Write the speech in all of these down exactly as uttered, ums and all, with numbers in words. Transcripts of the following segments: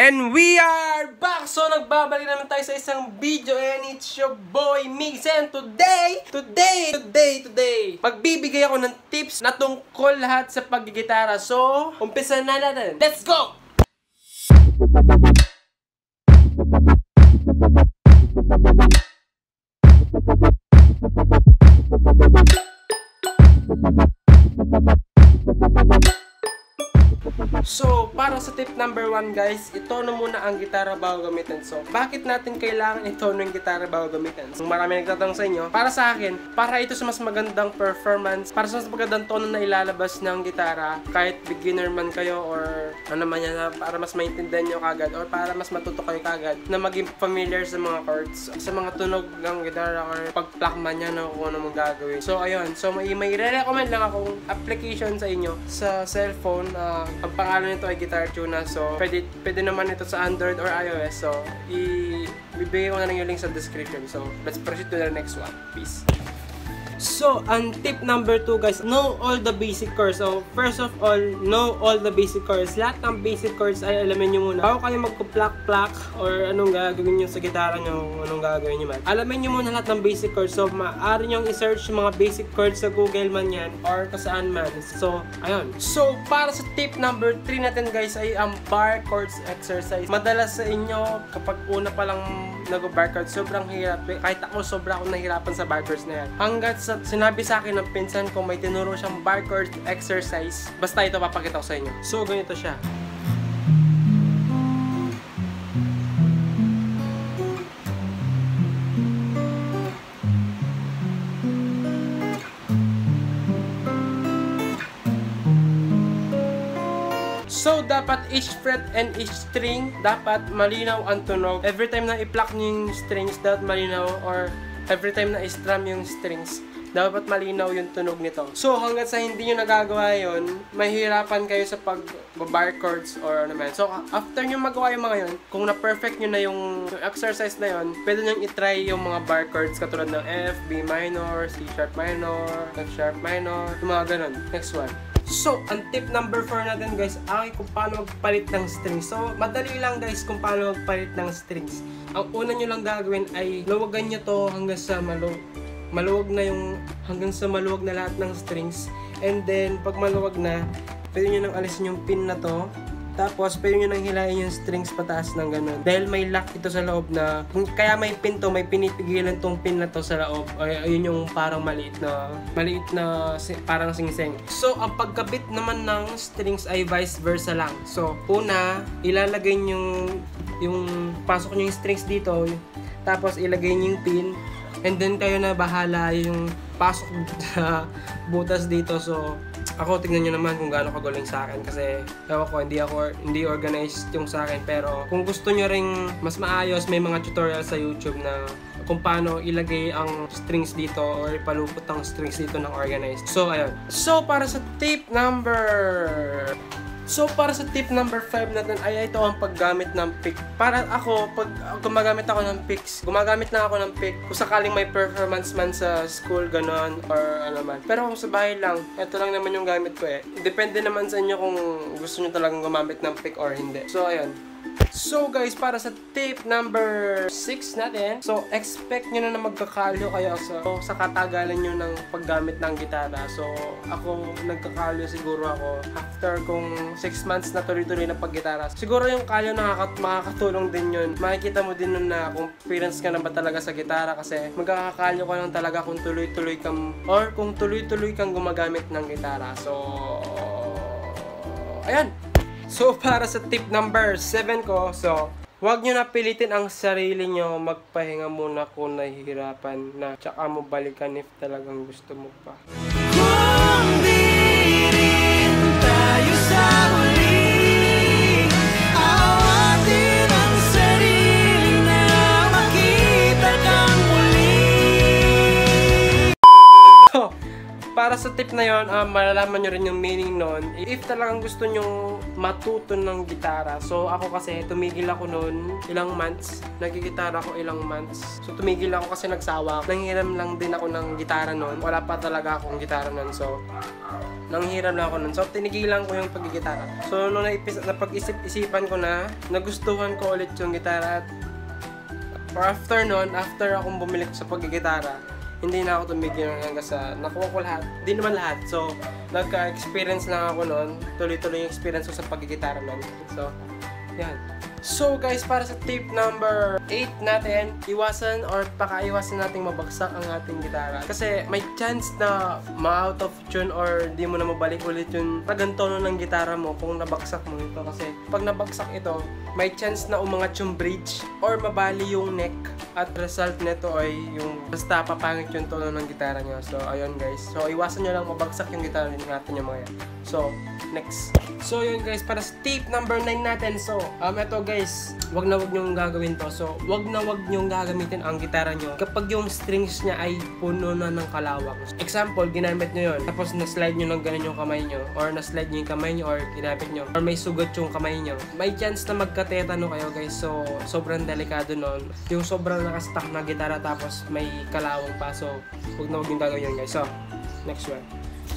And we are back! So, nagbabalik naman tayo sa isang video and it's your boy, Migs. And today, today, today, today, magbibigay ako ng tips na tungkol lahat sa paggigitara. So, umpisa na natin. Let's go! So, para sa tip number one guys, itono muna ang gitara bago gamitin. So, bakit natin kailangan itono yung gitara bago gamitin? So, marami nagtatanong sa inyo. Para sa akin, para ito sa mas magandang performance, para sa mas magandang tono na ilalabas ng gitara, kahit beginner man kayo or ano man yan, para mas maintindihan nyo kagad or para mas matuto kayo kagad na maging familiar sa mga chords, sa mga tunog ng gitara or pag-plakman yan o kung ano mong gagawin. So, ayun. So, may, may re-recommend lang akong application sa inyo sa cellphone. Uh, ang pangalan nito ay Guitar Tuna. So, pwede, pwede naman ito sa Android or iOS. So, ibibigay ko na lang yung link sa description. So, let's proceed to the next one. Peace! So, ang tip number two guys, know all the basic chords. So, first of all, know all the basic chords. Lahat ng basic chords ay alamin nyo muna. Bago kayo magkuplak-plak or anong gagawin nyo sa gitara nyo, anong gagawin nyo man. Alamin nyo muna lahat ng basic chords. So, maaari nyo i-search mga basic chords sa Google man yan or kasaan man. So, ayun. So, para sa tip number three natin guys ay ang bar chords exercise. Madalas sa inyo, kapag una palang nag-bar chords, sobrang hirap. Kahit ako, sobra akong nahirapan sa bar chords na yan. Hanggat sa sinabi sa akin ng pinsan ko, may tinuro siyang bar chord exercise. Basta ito, papakita ko sa inyo. So, ganito siya. So, dapat each fret and each string, dapat malinaw ang tunog. Every time na i-pluck niyo yung strings, dapat malinaw, or every time na i-strum yung strings, dapat malinaw yung tunog nito. So, hanggat sa hindi nyo nagagawa yun, mahirapan kayo sa pag-bar chords or ano man. So, after nyo magawa yung mga yun, kung na-perfect nyo na yung, yung exercise na yun, pwede nyo itry yung mga bar chords katulad ng F, B minor, C sharp minor, F sharp minor, yung mga ganun. Next one. So, ang tip number four natin guys, ay kung paano magpalit ng strings. So, madali lang guys kung paano magpalit ng strings. Ang una nyo lang gagawin ay luwagan nyo to hanggang sa malo maluwag na yung hanggang sa maluwag na lahat ng strings, and then pag maluwag na pwede nyo nang alisin yung pin na to, tapos pwede nyo nang hilahin yung strings pataas ng ganun dahil may lock ito sa loob na kaya may pin to, may pinipigilan tong pin na to sa loob. Ay, ayun yung parang maliit na maliit na parang singseng. So ang pagkabit naman ng strings ay vice versa lang. So una ilalagay yung yung pasok nyo yung strings dito, tapos ilagay nyo yung pin. And then kayo na bahala yung pasok na butas dito. So, ako tingnan niyo naman kung gaano kagaling sa akin kasi ewan ko, hindi ako hindi organized yung sa akin, pero kung gusto niyo ring mas maayos, may mga tutorial sa YouTube na kung paano ilagay ang strings dito or ipalupot ang strings dito ng organized. So, ayun. So, para sa tip number So, para sa tip number five natin ay ito ang paggamit ng pick. Para ako, pag gumagamit ako ng picks, gumagamit na ako ng pick kung sakaling may performance man sa school, ganon, or ano man. Pero kung sa bahay lang, ito lang naman yung gamit ko eh. Depende naman sa inyo kung gusto nyo talagang gumamit ng pick or hindi. So, ayun. So guys, para sa tip number six natin, so expect nyo na na magkakalyo kayo sa, so, sa katagalan nyo ng paggamit ng gitara. So ako, nagkakalyo siguro ako after kung six months na tuloy-tuloy na paggitara. Siguro yung kalyo nakakat makakatulong din yun. Makikita mo din nun na kung experience ka na ba talaga sa gitara, kasi magkakakalyo ka lang talaga kung tuloy-tuloy kang or kung tuloy-tuloy kang gumagamit ng gitara. So, ayan! So, para sa tip number seven ko, so, huwag nyo na pilitin ang sarili nyo, magpahinga muna kung nahihirapan na, tsaka mo balikan if talagang gusto mo pa. Kung di rin tayo sa huli, awatin ang sarili na makita kang muli. So, para para sa tip na yun, uh, malalaman nyo rin yung meaning nun. If talagang gusto nyo matuto ng gitara. So ako kasi tumigil ako nun ilang months. Nagigitara ako ilang months. So tumigil ako kasi nagsawa. Nanghiram lang din ako ng gitara nun. Wala pa talaga akong gitara nun. So nanghiram lang ako nun. So tinigilan ko yung pagigitara. So nung napag-isip-isipan ko na, nagustuhan ko ulit yung gitara. At after nun, after akong bumili sa pagigitara, hindi na ako tumigil hanggang sa nakuha ko lahat. Hindi naman lahat. So, nagka-experience lang ako noon. Tuloy-tuloy yung experience ko sa pagigitara noon. So, yan. So, guys, para sa tip number eight natin, iwasan or pakaiwasan natin mabagsak ang ating gitara. Kasi may chance na ma-out of tune or di mo na mabalik ulit yung paggantono ng gitara mo kung nabagsak mo ito. Kasi pag nabagsak ito, may chance na umangat yung bridge or mabali yung neck. At result nito ay yung basta papangit yung tono ng gitara nyo. So, ayun guys. So, iwasan nyo lang mabagsak yung gitara nyo natin yung mga yan. So, next. So, yun guys. Para sa tip number nine natin. So, um, ito guys. Wag na wag nyong gagawin to. So, wag na wag nyong gagamitin ang gitara nyo kapag yung strings nya ay puno na ng kalawang. Example, ginamit nyo yun. Tapos, naslide nyo ng ganun yung kamay nyo. Or naslide nyo yung kamay nyo. Or ginamit nyo. Or may sugat yung kamay nyo. May chance na magkatetano kayo guys. So, sobrang delikado nun. Yung sobrang nakastack na gitara tapos may kalawang pa. So, huwag na huwag yung gagawin yun guys. So, next one.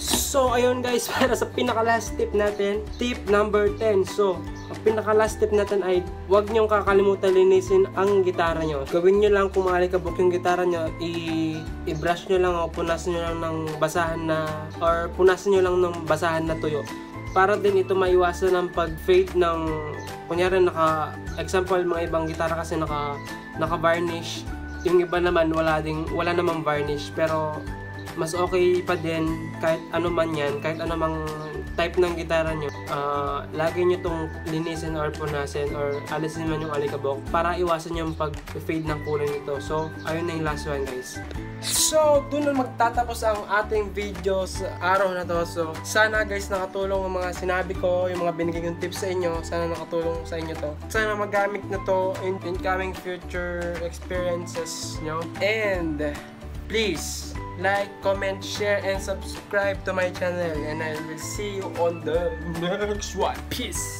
So, ayun guys, para sa pinaka-last tip natin, tip number ten. So, ang pinaka-last tip natin ay huwag nyong kakalimutan linisin ang gitara nyo. Gawin nyo lang kung maalikabok yung gitara nyo, i-brush nyo lang o punasan nyo lang ng basahan na or punasan nyo lang ng basahan na tuyo. Para din ito maiwasan ng pag-fade ng kunyari naka, example, mga ibang gitara kasi naka naka-varnish. Yung iba naman wala ding wala namang varnish pero mas okay pa din kahit ano man yan, kahit anumang type ng gitara nyo. Uh, lagi nyo itong linisin or punasin or alisin man yung alikabok para iwasan yung pag-fade ng kulay nito. So, ayun na yung last one guys. So, doon na magtatapos ang ating video sa araw na to. So, sana guys nakatulong ang mga sinabi ko, yung mga binigay yung tips sa inyo. Sana nakatulong sa inyo to. Sana magamit na to in incoming future experiences nyo. And, please, like, comment, share, and subscribe to my channel. And I will see you on the next one. Peace!